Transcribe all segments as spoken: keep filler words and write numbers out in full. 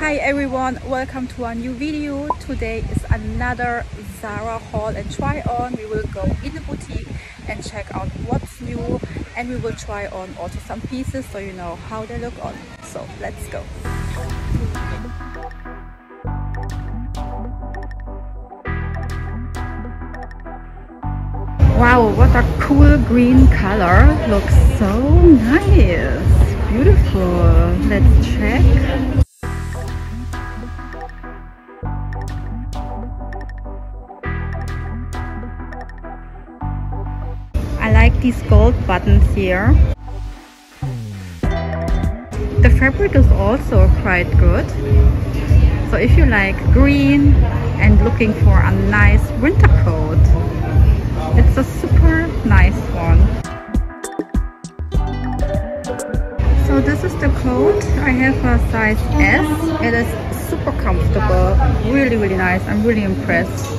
Hi everyone, welcome to a new video. Today is another Zara haul and try on. We will go in the boutique and check out what's new, and we will try on also some pieces so you know how they look on. So let's go. Wow, what a cool green color. Looks so nice. Beautiful. Let's check. I like these gold buttons here. The fabric is also quite good. So if you like green and looking for a nice winter coat, it's a super nice one. So this is the coat. I have a size S. It is super comfortable. Really, really nice. I'm really impressed.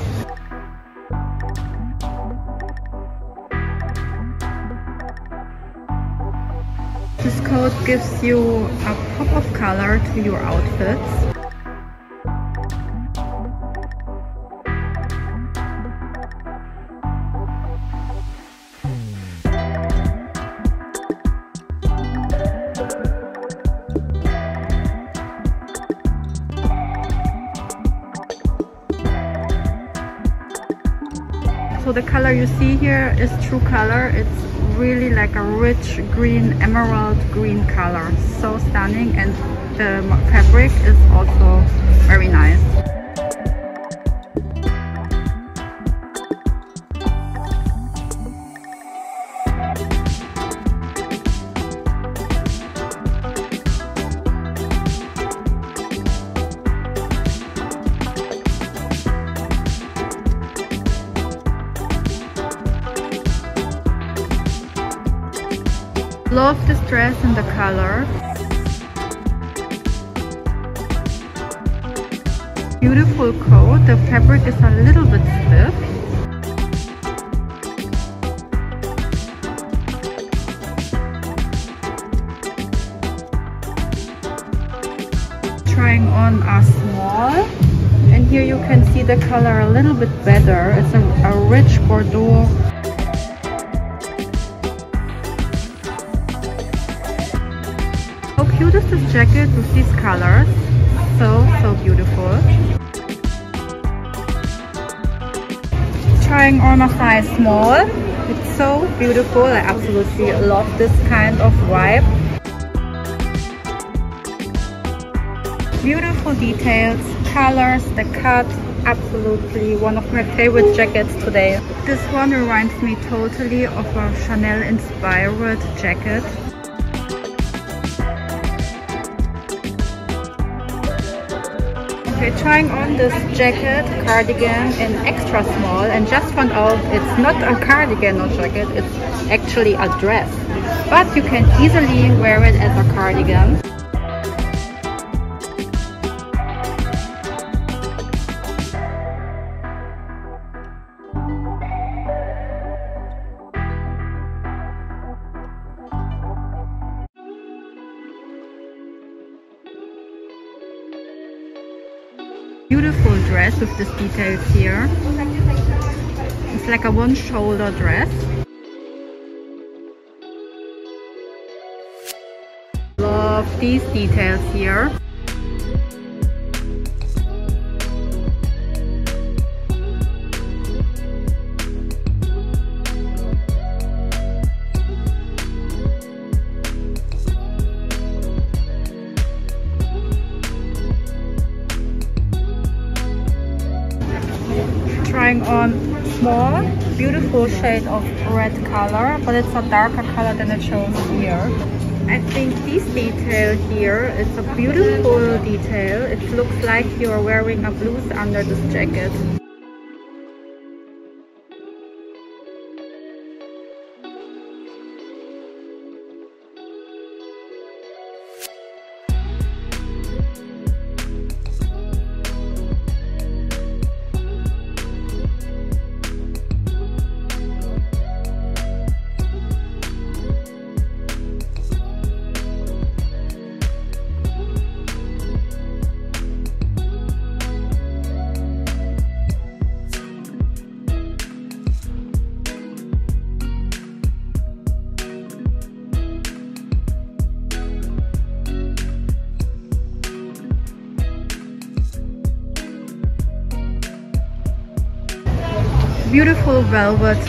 This coat gives you a pop of color to your outfits. So the color you see here is true color. It's really like a rich green, emerald green color, so stunning, and the fabric is also very nice. Love this dress and the color. Beautiful coat. The fabric is a little bit stiff. Trying on a small, and here you can see the color a little bit better. It's a, a rich Bordeaux. How cute is this jacket with these colors? So, so beautiful. Trying on a size small. It's so beautiful. I absolutely love this kind of vibe. Beautiful details, colors, the cut. Absolutely one of my favorite jackets today. This one reminds me totally of a Chanel inspired jacket. Okay, trying on this jacket, cardigan in extra small, and just found out it's not a cardigan or jacket, it's actually a dress. But you can easily wear it as a cardigan. Beautiful dress with these details here. It's like a one shoulder dress. Love these details here. Trying on small, beautiful shade of red color, but it's a darker color than it shows here. I think this detail here is a beautiful detail. It looks like you're wearing a blouse under this jacket. beautiful velvet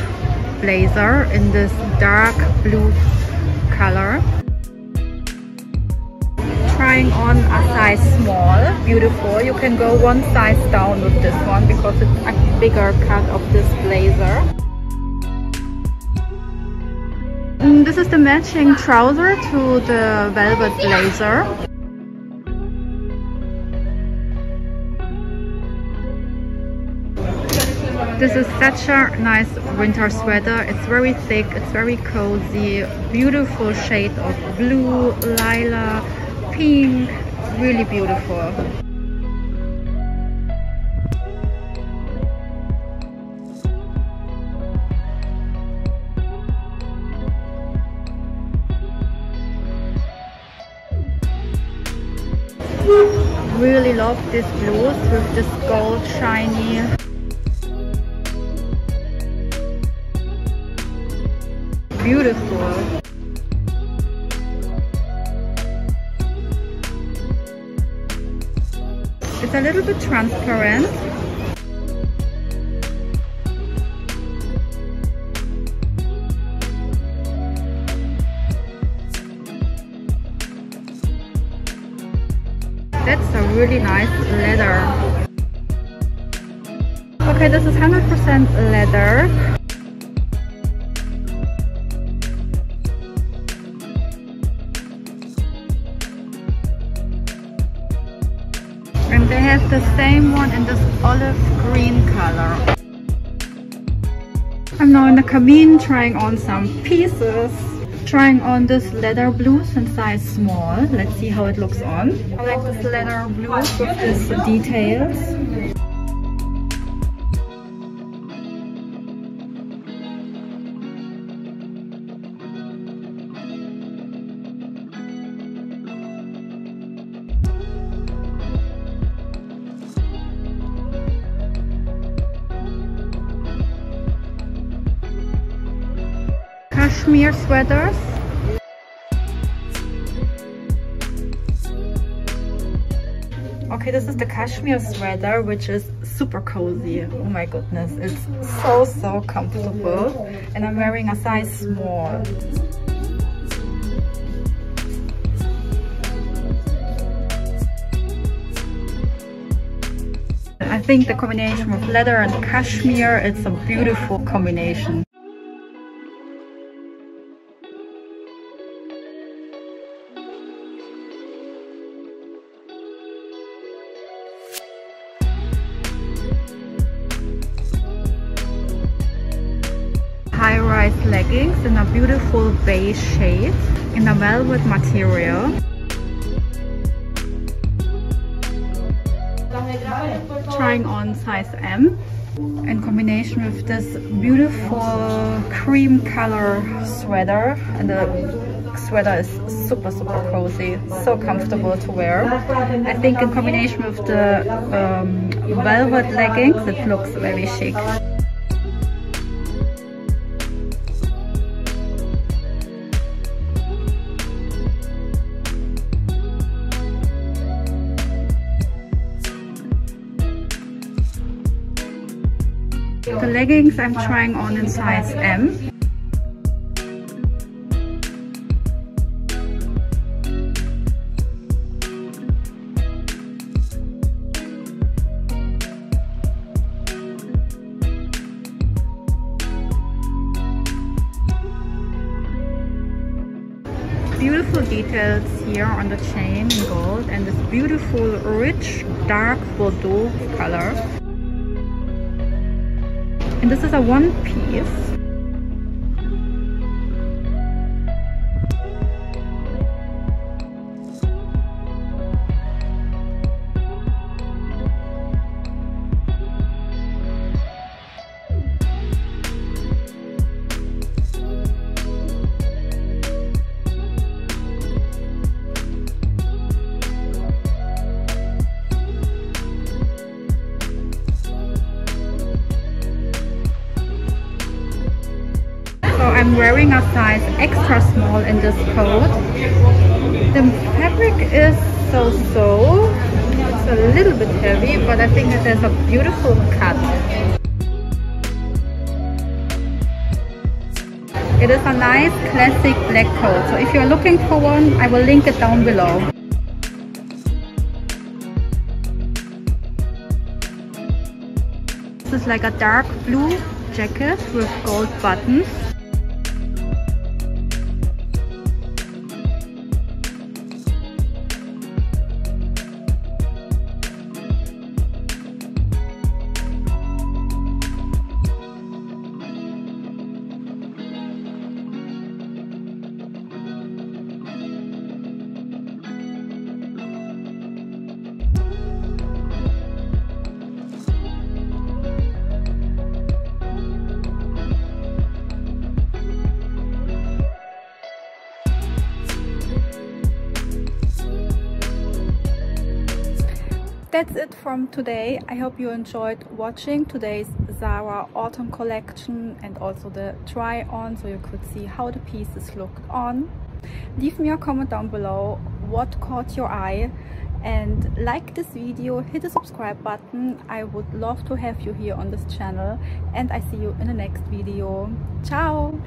blazer in this dark blue color. Trying on a size small, beautiful. You can go one size down with this one because it's a bigger cut of this blazer. And this is the matching trouser to the velvet blazer. This is such a nice winter sweater. It's very thick, it's very cozy, beautiful shade of blue, lilac, pink, really beautiful. Really love these blues with this gold shiny. Beautiful. It's a little bit transparent. That's a really nice leather. Okay, this is one hundred percent leather. And they have the same one in this olive green color. I'm now in the Camine trying on some pieces. Trying on this leather blue in size small. Let's see how it looks on. I like this leather blue with these details. Cashmere sweaters. Okay, this is the cashmere sweater, which is super cozy. Oh my goodness, it's so so comfortable, and I'm wearing a size small. I think the combination of leather and cashmere, it's a beautiful combination. High-rise leggings in a beautiful beige shade in a velvet material. Trying on size M in combination with this beautiful cream color sweater, and the sweater is super super cozy, so comfortable to wear. I think in combination with the um, velvet leggings, it looks very chic. The leggings I'm trying on in size M. Beautiful details here on the chain in gold and this beautiful rich dark Bordeaux color. And this is a one piece. I'm wearing a size extra small in this coat. The fabric is so-so, it's a little bit heavy, but I think it has a beautiful cut. It is a nice classic black coat. So if you're looking for one, I will link it down below. This is like a dark blue jacket with gold buttons. That's it from today. I hope you enjoyed watching today's Zara autumn collection and also the try on, so you could see how the pieces looked on. Leave me a comment down below what caught your eye, and like this video, hit the subscribe button. I would love to have you here on this channel, and I see you in the next video. Ciao.